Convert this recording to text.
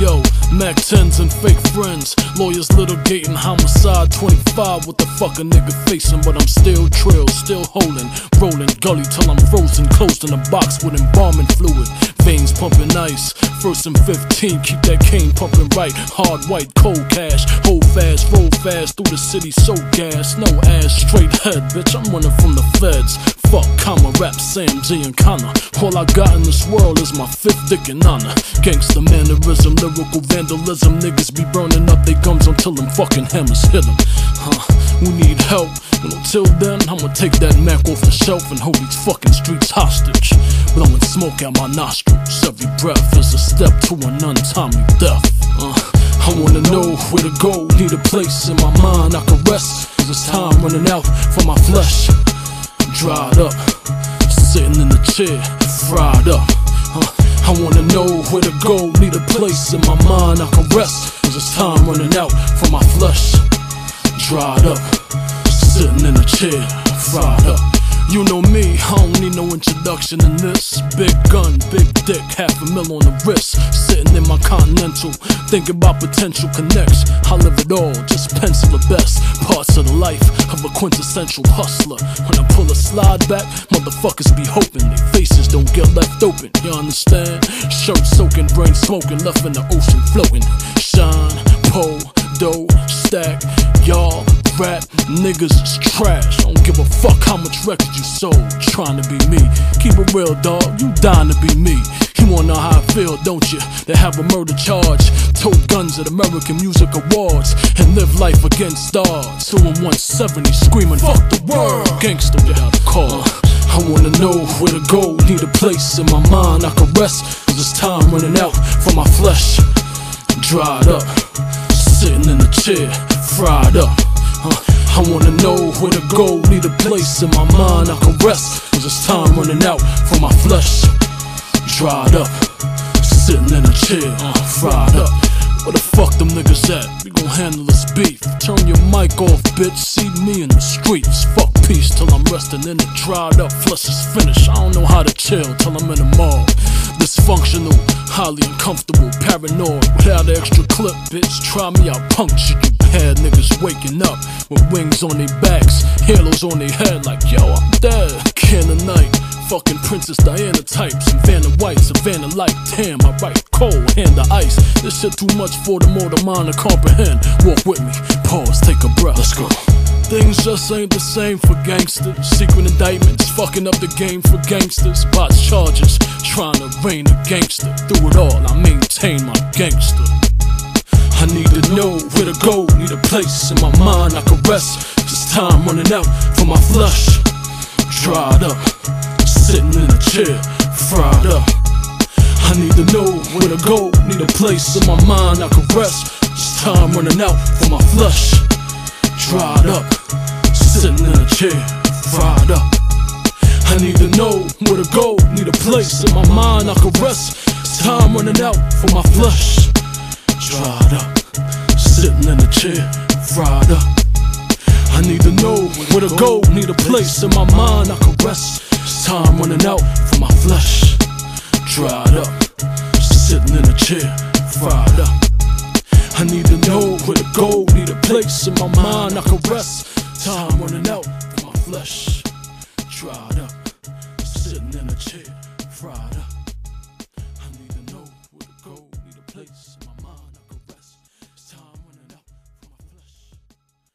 Yo, MAC-10s and fake friends, lawyers litigating homicide. 25, what the fuck a nigga facing? But I'm still trill, still holding, rolling gully till I'm frozen, closed in a box with embalming fluid, veins pumping ice. First and 15, keep that cane pumping right. Hard white, cold cash, hold fast, roll fast through the city, so gas, no ass, straight head, bitch. I'm running from the feds. Fuck comma, rap, Sam, G, and Connor. All I got in this world is my fifth dick and honor. Gangsta mannerism, lyrical vandalism. Niggas be burning up they gums until them fucking hammers hit them. We need help, and until then, I'ma take that Mac off the shelf and hold these fucking streets hostage. Blowing smoke out my nostrils, every breath is a step to an untimely death. I wanna know where to go, need a place in my mind I can rest, cause it's time running out for my flesh. Dried up, sitting in the chair, fried up. I wanna know where to go, need a place in my mind I can rest, cause it's time running out for my flesh. Dried up, sitting in a chair, fried up. You know me, I don't need no introduction in this. Big gun, big dick, $500,000 on the wrist. Sitting in my Continental, thinking about potential connects. I live it all, just pencil the best parts of the life of a quintessential hustler. When I pull a slide back, motherfuckers be hoping their faces don't get left open, you understand? Shirt soaking, brain smoking, left in the ocean floating. Shyne Po, dough, stack, y'all. Rap niggas is trash, don't give a fuck how much records you sold. Trying to be me, keep it real dog, you dying to be me. You wanna know how I feel, don't you? They have a murder charge, tote guns at American Music Awards, and live life against odds. 2 in 170 screaming, fuck the world. Gangsta without a car. I wanna know where to go, need a place in my mind I can rest, cause it's time running out for my flesh. Dried up, sitting in a chair, fried up. I wanna know where to go, need a place in my mind I can rest, cause it's time running out for my flesh. Dried up, sitting in a chair, fried up. Where the fuck them niggas at? We gon' handle this beef. Turn your mic off, bitch, see me in the streets. Fuck peace till I'm resting in it. Dried up, flesh is finished. I don't know how to chill till I'm in the mall. Dysfunctional, highly uncomfortable, paranoid. Without an extra clip, bitch, try me, I'll puncture you. Had niggas waking up with wings on their backs, halos on their head like, yo, I'm dead. Cannon night, fucking Princess Diana types, Savannah White, Savannah Light. Damn, I write cold, hand the ice. This shit too much for the mortal mind to comprehend. Walk with me, pause, take a breath, let's go. Things just ain't the same for gangsters. Secret indictments, fucking up the game for gangsters. Bots charges, trying to reign a gangster. Through it all, I maintain my gangster. I need to know where to go, need a place in my mind I can rest, it's time running out for my flesh. Dried up, sitting in a chair, fried up. I need to know where to go, need a place in my mind I can rest, it's time running out for my flesh. Dried up, sitting in a chair, fried up. I need to know where to go, need a place in my mind I can rest, it's time running out for my flesh. Dried up, sitting in a chair, fried up. I need to know where to go, need a place in my mind I can rest, it's time running out for my flesh. Dried up, sitting in a chair, fried up. I need to know where to go, need a place in my mind I can rest, time running out for my flesh. Dried up, sitting in a chair, fried up.